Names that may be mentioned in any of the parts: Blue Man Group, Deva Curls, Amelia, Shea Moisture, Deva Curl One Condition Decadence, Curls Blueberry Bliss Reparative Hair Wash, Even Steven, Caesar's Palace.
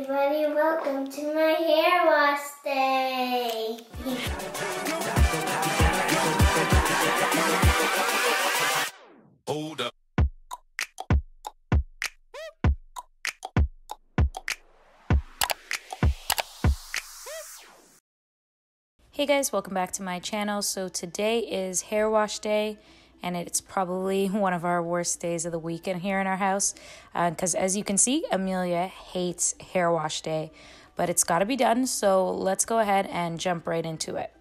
everybody, welcome to my hair wash day. Hold up. Hey guys, welcome back to my channel. So today is hair wash day, and it's probably one of our worst days of the weekend here in our house because as you can see, Amelia hates hair wash day, but it's got to be done. So let's go ahead and jump right into it.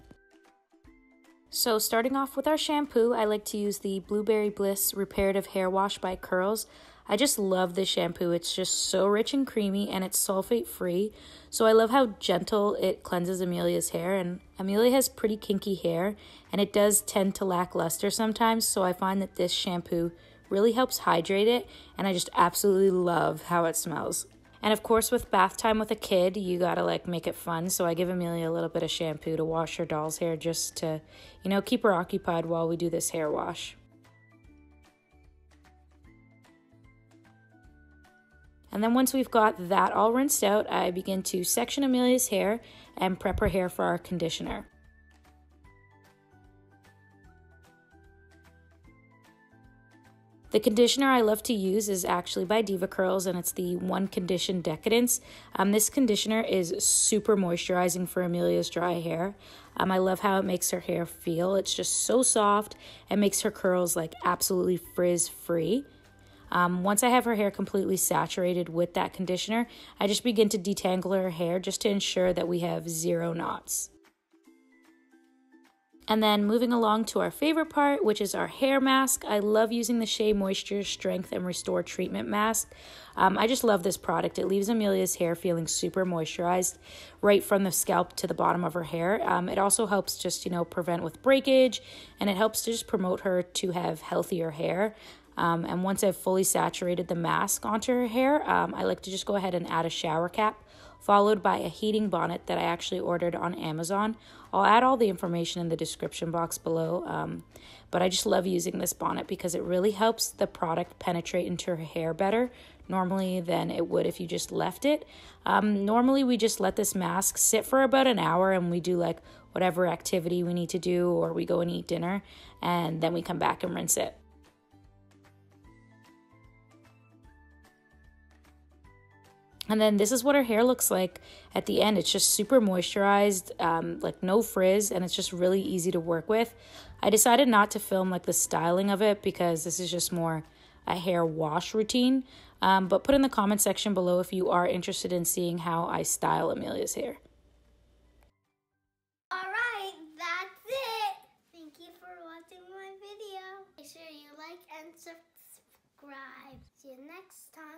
So starting off with our shampoo, I like to use the Blueberry Bliss Reparative Hair Wash by Curls. I just love this shampoo. It's just so rich and creamy, and it's sulfate free. So I love how gentle it cleanses Amelia's hair, and Amelia has pretty kinky hair, and it does tend to lack luster sometimes. So I find that this shampoo really helps hydrate it, and I just absolutely love how it smells. And of course, with bath time with a kid, you gotta like make it fun. So I give Amelia a little bit of shampoo to wash her doll's hair just to, you know, keep her occupied while we do this hair wash. And then once we've got that all rinsed out, I begin to section Amelia's hair and prep her hair for our conditioner. The conditioner I love to use is actually by Deva Curls, and it's the One Condition Decadence. This conditioner is super moisturizing for Amelia's dry hair. I love how it makes her hair feel. It's just so soft and makes her curls like absolutely frizz-free. Once I have her hair completely saturated with that conditioner, I just begin to detangle her hair just to ensure that we have zero knots. And then moving along to our favorite part, which is our hair mask. I love using the Shea Moisture Strengthen & Restore Treatment Mask. I just love this product. It leaves Amelia's hair feeling super moisturized right from the scalp to the bottom of her hair. It also helps just, you know, prevent with breakage, and it helps to just promote her to have healthier hair. And once I've fully saturated the mask onto her hair, I like to just go ahead and add a shower cap, followed by a heating bonnet that I actually ordered on Amazon. I'll add all the information in the description box below, but I just love using this bonnet because it really helps the product penetrate into her hair better normally than it would if you just left it. Normally we just let this mask sit for about an hour, and we do like whatever activity we need to do, or we go and eat dinner, and then we come back and rinse it. And then this is what her hair looks like at the end. It's just super moisturized, like no frizz, and it's just really easy to work with. I decided not to film like the styling of it because this is just more a hair wash routine. But put in the comment section below if you are interested in seeing how I style Amelia's hair. All right, that's it. Thank you for watching my video. Make sure you like and subscribe. See you next time.